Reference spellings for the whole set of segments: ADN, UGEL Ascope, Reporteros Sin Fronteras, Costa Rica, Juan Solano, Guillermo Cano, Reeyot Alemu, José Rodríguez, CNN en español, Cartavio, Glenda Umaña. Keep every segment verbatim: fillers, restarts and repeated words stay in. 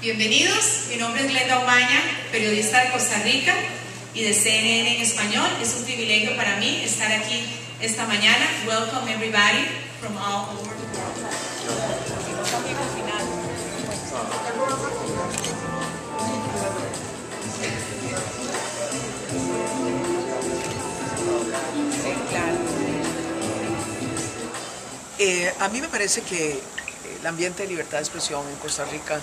Bienvenidos, mi nombre es Glenda Umaña, periodista de Costa Rica y de C N N en español. Es un privilegio para mí estar aquí esta mañana. Welcome everybody from all over the world. Eh, a mí me parece que el ambiente de libertad de expresión en Costa Rica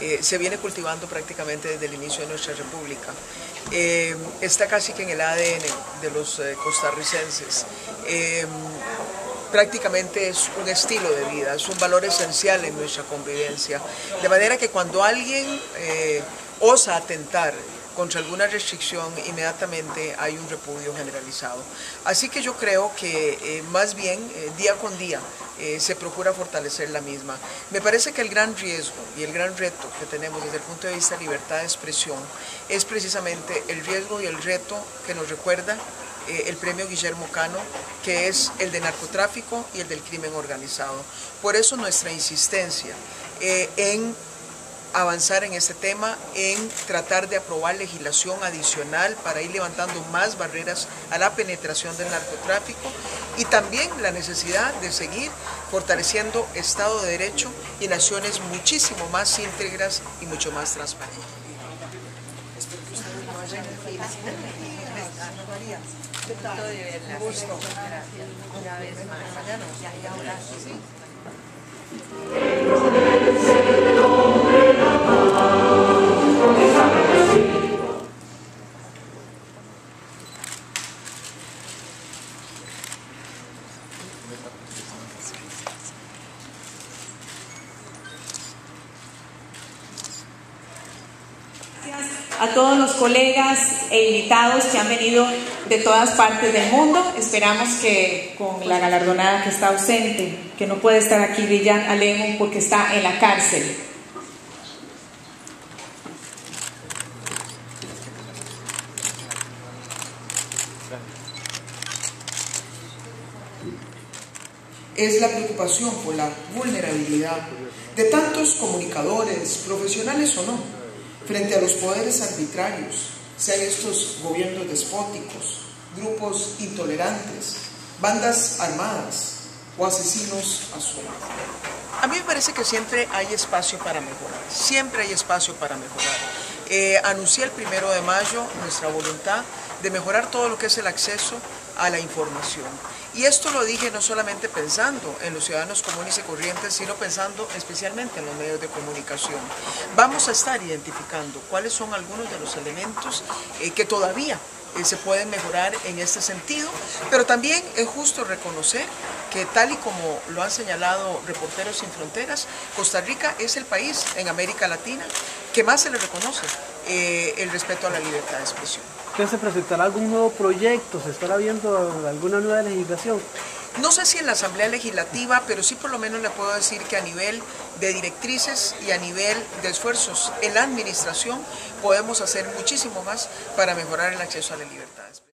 eh, se viene cultivando prácticamente desde el inicio de nuestra república. Eh, está casi que en el A D N de los eh, costarricenses. Eh, prácticamente es un estilo de vida, es un valor esencial en nuestra convivencia. De manera que cuando alguien eh, osa atentar contra alguna restricción, inmediatamente hay un repudio generalizado. Así que yo creo que eh, más bien eh, día con día eh, se procura fortalecer la misma. Me parece que el gran riesgo y el gran reto que tenemos desde el punto de vista de libertad de expresión es precisamente el riesgo y el reto que nos recuerda Eh, el premio Guillermo Cano, que es el de narcotráfico y el del crimen organizado. Por eso nuestra insistencia eh, en avanzar en este tema, en tratar de aprobar legislación adicional para ir levantando más barreras a la penetración del narcotráfico, y también la necesidad de seguir fortaleciendo Estado de Derecho y naciones muchísimo más íntegras y mucho más transparentes. ¿Qué tal? Un gusto. Gracias. Una vez más. Mañana ya y ahora sí. A todos los colegas e invitados que han venido de todas partes del mundo. Esperamos que con la galardonada que está ausente, que no puede estar aquí, Reeyot Alemu, porque está en la cárcel. Es la preocupación por la vulnerabilidad de tantos comunicadores, profesionales o no, frente a los poderes arbitrarios, sean estos gobiernos despóticos, grupos intolerantes, bandas armadas o asesinos a sueldo. A mí me parece que siempre hay espacio para mejorar, siempre hay espacio para mejorar. Eh, anuncié el primero de mayo nuestra voluntad de mejorar todo lo que es el acceso a la información. Y esto lo dije no solamente pensando en los ciudadanos comunes y corrientes, sino pensando especialmente en los medios de comunicación. Vamos a estar identificando cuáles son algunos de los elementos eh, que todavía eh, se pueden mejorar en este sentido, pero también es justo reconocer que, tal y como lo han señalado Reporteros Sin Fronteras, Costa Rica es el país en América Latina que más se le reconoce eh, el respeto a la libertad de expresión. ¿Usted se presentará algún nuevo proyecto? ¿Se estará viendo alguna nueva legislación? No sé si en la Asamblea Legislativa, pero sí por lo menos le puedo decir que a nivel de directrices y a nivel de esfuerzos en la administración podemos hacer muchísimo más para mejorar el acceso a la libertad.